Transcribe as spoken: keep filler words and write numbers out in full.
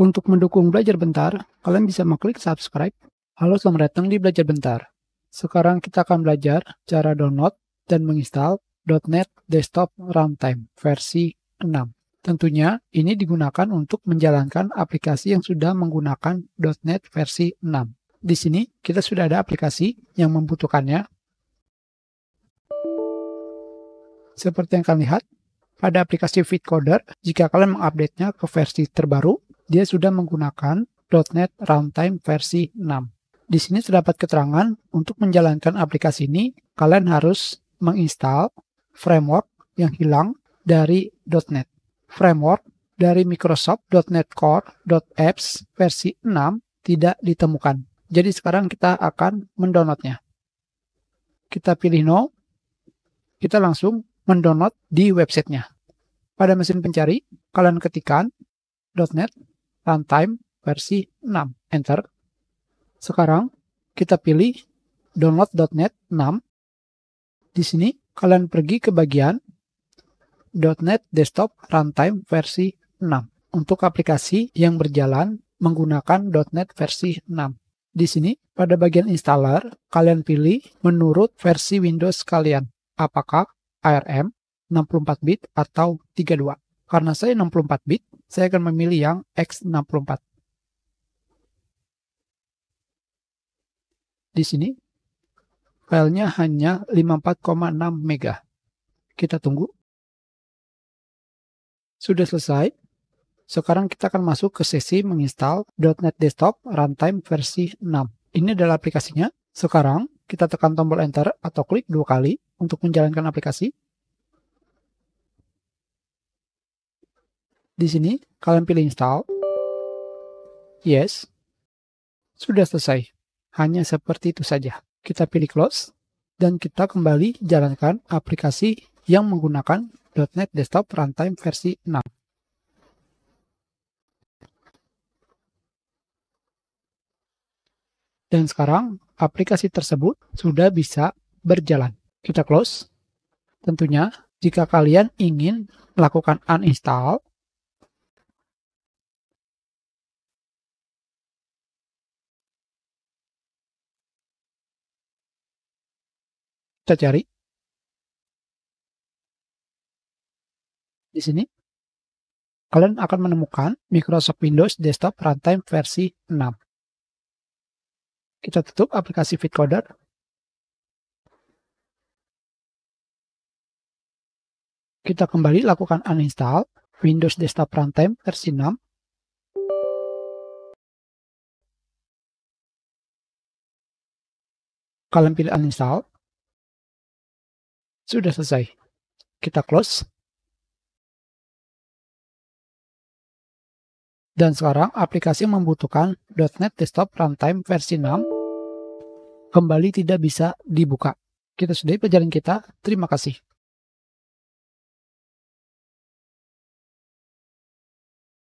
Untuk mendukung Belajar Bentar, kalian bisa mengklik subscribe. Halo, selamat datang di Belajar Bentar. Sekarang kita akan belajar cara download dan menginstal .NET Desktop Runtime versi enam. Tentunya ini digunakan untuk menjalankan aplikasi yang sudah menggunakan .NET versi enam. Di sini kita sudah ada aplikasi yang membutuhkannya. Seperti yang kalian lihat, pada aplikasi VidCoder, jika kalian mengupdate-nya ke versi terbaru, dia sudah menggunakan .NET Runtime versi enam. Di sini terdapat keterangan, untuk menjalankan aplikasi ini, kalian harus menginstal framework yang hilang dari .NET. Framework dari Microsoft dot net core dot apps versi enam tidak ditemukan. Jadi sekarang kita akan mendownloadnya. Kita pilih No. Kita langsung mendownload di websitenya. Pada mesin pencari, kalian ketikan .NET Runtime versi enam. Enter. Sekarang, kita pilih download .NET enam. Di sini, kalian pergi ke bagian .NET Desktop Runtime versi enam. Untuk aplikasi yang berjalan menggunakan .NET versi enam. Di sini, pada bagian installer, kalian pilih menurut versi Windows kalian. Apakah A R M enam puluh empat bit atau tiga puluh dua. Karena saya enam puluh empat bit, saya akan memilih yang X enam puluh empat. Di sini, filenya hanya lima puluh empat koma enam mega. Kita tunggu. Sudah selesai. Sekarang kita akan masuk ke sesi menginstal .NET Desktop Runtime versi enam. Ini adalah aplikasinya. Sekarang, kita tekan tombol Enter atau klik dua kali untuk menjalankan aplikasi. Di sini, kalian pilih install. Yes. Sudah selesai. Hanya seperti itu saja. Kita pilih close. Dan kita kembali jalankan aplikasi yang menggunakan .NET Desktop Runtime versi enam. Dan sekarang, aplikasi tersebut sudah bisa berjalan. Kita close. Tentunya, jika kalian ingin melakukan uninstall, kita cari. Di sini, kalian akan menemukan Microsoft Windows Desktop Runtime versi enam. Kita tutup aplikasi VidCoder. Kita kembali lakukan uninstall Windows Desktop Runtime versi enam. Kalian pilih uninstall. Sudah selesai. Kita close. Dan sekarang aplikasi yang membutuhkan .NET Desktop Runtime versi enam kembali tidak bisa dibuka. Kita sudahi pelajaran kita. Terima kasih.